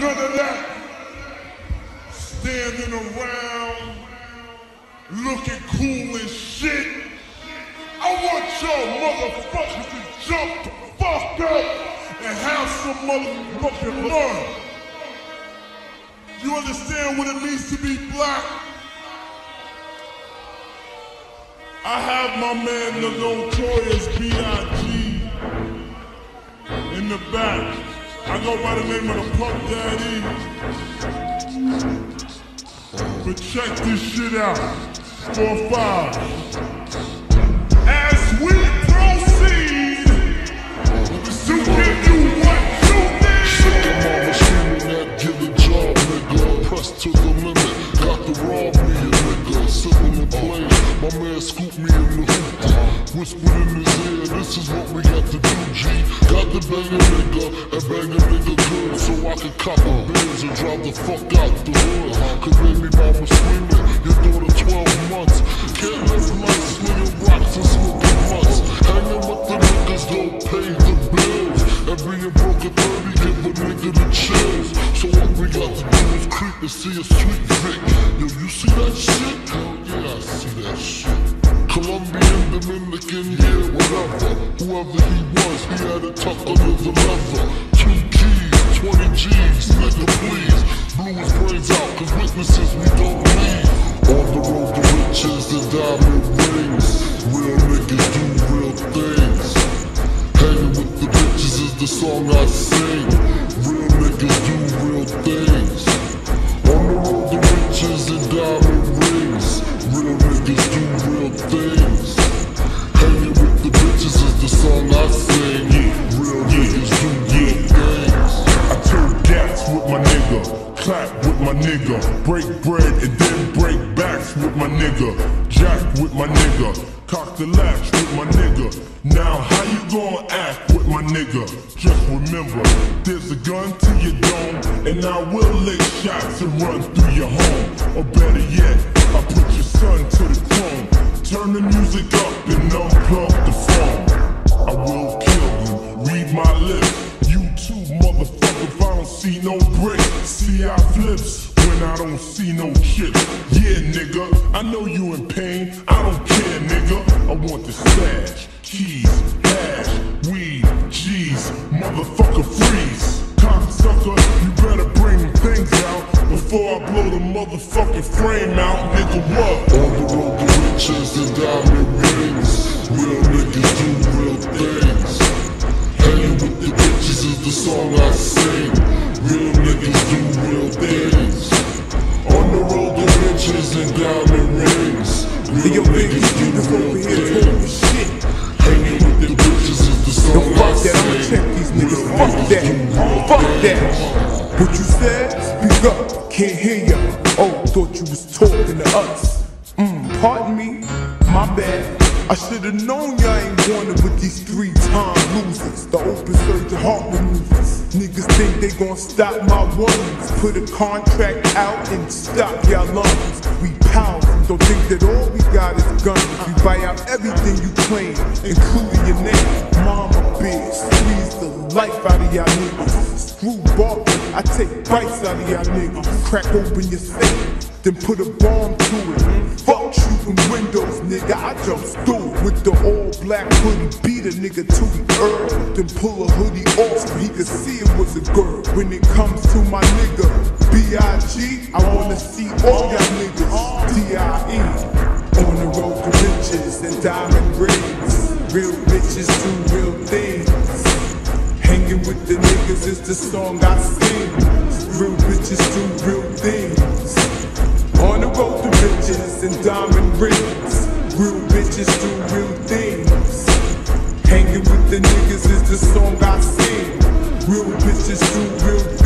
none of that standing around looking cool and shit. I want y'all motherfuckers to jump the fuck up and have some motherfucking fun. You understand what it means to be black? I have my man, the Notorious B.I.G. in the back. I go by the name of the Puff Daddy. But check this shit out. 4-5. As we proceed to give you what you need. Sick of my machine, not get a job, nigga. Pressed to the limit, got the rob me, nigga. Simple and plain. My man scooped me in the hoop, whispered in his ear, this is what we got to do, G. Got to bang a nigga, and bang a nigga good, so I can cop the bins and drive the fuck out the hood. Cause baby mama screaming, your daughter 12 months. Can't live life swinging rocks and smoking months. Hanging with the niggas don't pay the bills, and being broke at 30 give a nigga the chills. So what we got to do is creep and see a street Vic. Yo, you see that shit? Hell yeah, I see that shit. Colombian, Dominican, yeah, whatever. Whoever he was, he had a tuck under the leather. 2 keys, 20 G's, nigga please. Blew his brains out, cause witnesses we don't need. On the road to riches and diamond rings. Real niggas do real things. Hanging with the bitches is the song I sing. Real niggas do real things. On the road to riches and diamond rings. Real niggas do real things. Hanging with the bitches is the song I sing. Yeah. Real niggas do real things. I turn gas with my nigga, clap with my nigga, break bread and then break backs with my nigga, jack with my nigga, cock the latch with my nigga. Now how you gonna act with my nigga? Just remember, there's a gun to your dome, and I will lick shots and run through your home. Or better yet, I put your son to the throne. Turn the music up and unplug the phone. I will kill you, read my lips. You too, motherfucker, if I don't see no bricks. See I flips when I don't see no chips. Yeah, nigga, I know you in pain. I don't care, nigga, I want the stash. Keys, hash, weed, G's, motherfucker freeze. Cocksucker, you better bring things out before I blow the motherfucking frame out, nigga, what? On the road to riches and diamond rings. Real niggas do real things. Hanging with the bitches is the song I sing. Real niggas do real things. On the road to riches and diamond rings. Real niggas do real things. Yo, fuck that, I'ma check these niggas, fuck that, fuck that. What you said? Speak up, can't hear ya. Oh, thought you was talking to us. Pardon me, my bad. I should've known y'all ain't wanted with these 3-time losers. The open surgeon heart removers. Niggas think they gon' stop my ones. Put a contract out and stop y'all lungs. We powerful, don't think that all we got is guns. We buy out everything you claim, including your name. Mama bitch, squeeze the life out of y'all niggas. Screw barking, I take bites out of y'all niggas. Crack open your safe, then put a bomb to it. Fuck shooting windows, nigga, I jump through it. With the all-black hoodie, beat a nigga to the earth. Then pull a hoodie off so he could see it was a girl. When it comes to my nigga, B.I.G., I wanna see all y'all niggas, D.I.E. On the road to riches and diamond rings. Real bitches do real things. Hanging with the niggas is the song I sing. Real bitches do real things. On the road to riches and diamond rings. Real bitches do real things. Hanging with the niggas is the song I sing. Real bitches do real things.